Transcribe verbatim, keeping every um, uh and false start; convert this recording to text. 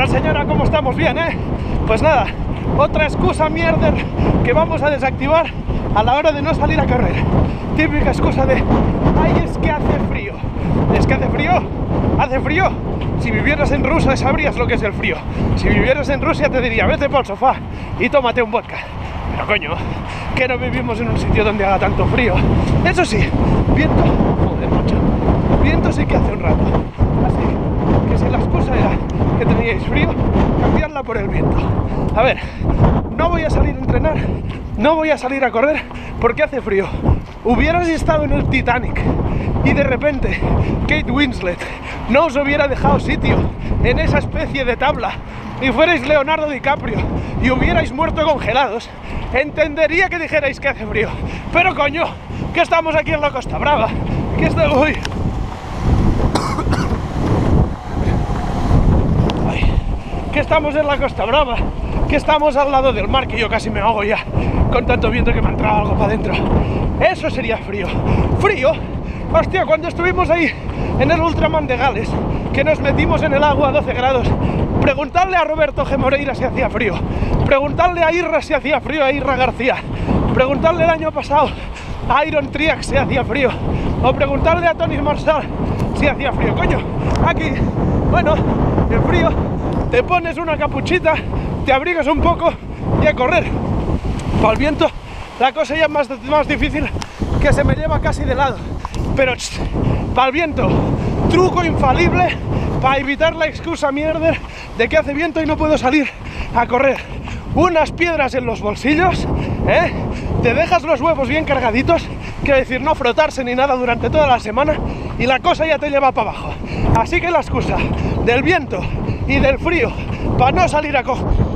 tal, señora? ¿Cómo estamos? Bien, ¿eh? Pues nada, otra excusa mierder que vamos a desactivar a la hora de no salir a correr. Típica excusa de, ay, es que hace frío. Es que hace frío, hace frío. Si vivieras en Rusia sabrías lo que es el frío. Si vivieras en Rusia te diría, vete por el sofá y tómate un vodka. Pero coño, que no vivimos en un sitio donde haga tanto frío. Eso sí, viento, joder, mucho. Viento sí que hace un rato. Así que si la excusa era que teníais frío, cambiarla por el viento. A ver, no voy a salir a entrenar, no voy a salir a correr porque hace frío. Hubieras estado en el Titanic y de repente Kate Winslet no os hubiera dejado sitio en esa especie de tabla y fuerais Leonardo DiCaprio y hubierais muerto congelados, entendería que dijerais que hace frío. Pero coño, que estamos aquí en la Costa Brava, que está... Uy. Ay, que estamos en la Costa Brava, que estamos al lado del mar, que yo casi me ahogo ya con tanto viento que me ha entrado algo para adentro. Eso sería frío. Frío, hostia, cuando estuvimos ahí en el Ultraman de Gales, que nos metimos en el agua a doce grados, preguntarle a Roberto G. Moreira si hacía frío, preguntarle a Ira si hacía frío, a Ira García, preguntarle el año pasado a Iron Triac si hacía frío, o preguntarle a Tony Marshall si hacía frío. Coño, aquí, bueno, el frío, te pones una capuchita, te abrigas un poco y a correr. Para el viento la cosa ya es más, más difícil, que se me lleva casi de lado. Pero para el viento, truco infalible para evitar la excusa mierder de que hace viento y no puedo salir a correr. Unas piedras en los bolsillos, ¿eh? Te dejas los huevos bien cargaditos, quiero decir, no frotarse ni nada durante toda la semana, y la cosa ya te lleva para abajo. Así que la excusa del viento y del frío para no salir a correr